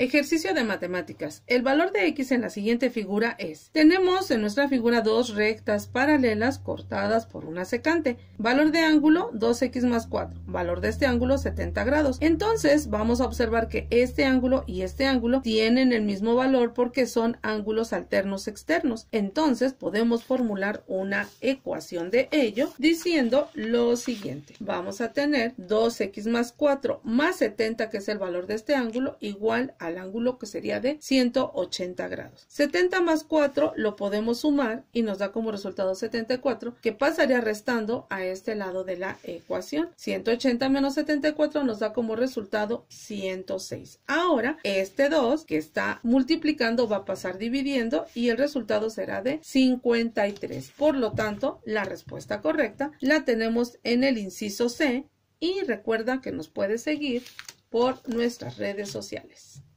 Ejercicio de matemáticas. El valor de x en la siguiente figura es. Tenemos en nuestra figura dos rectas paralelas cortadas por una secante. Valor de ángulo 2x más 4. Valor de este ángulo 70 grados. Entonces vamos a observar que este ángulo y este ángulo tienen el mismo valor porque son ángulos alternos externos. Entonces podemos formular una ecuación de ello diciendo lo siguiente. Vamos a tener 2x más 4 más 70, que es el valor de este ángulo, igual a el ángulo que sería de 180 grados. 70 más 4 lo podemos sumar y nos da como resultado 74, que pasaría restando a este lado de la ecuación. 180 menos 74 nos da como resultado 106. Ahora este 2 que está multiplicando va a pasar dividiendo y el resultado será de 53. Por lo tanto, la respuesta correcta la tenemos en el inciso C, y recuerda que nos puedes seguir por nuestras redes sociales.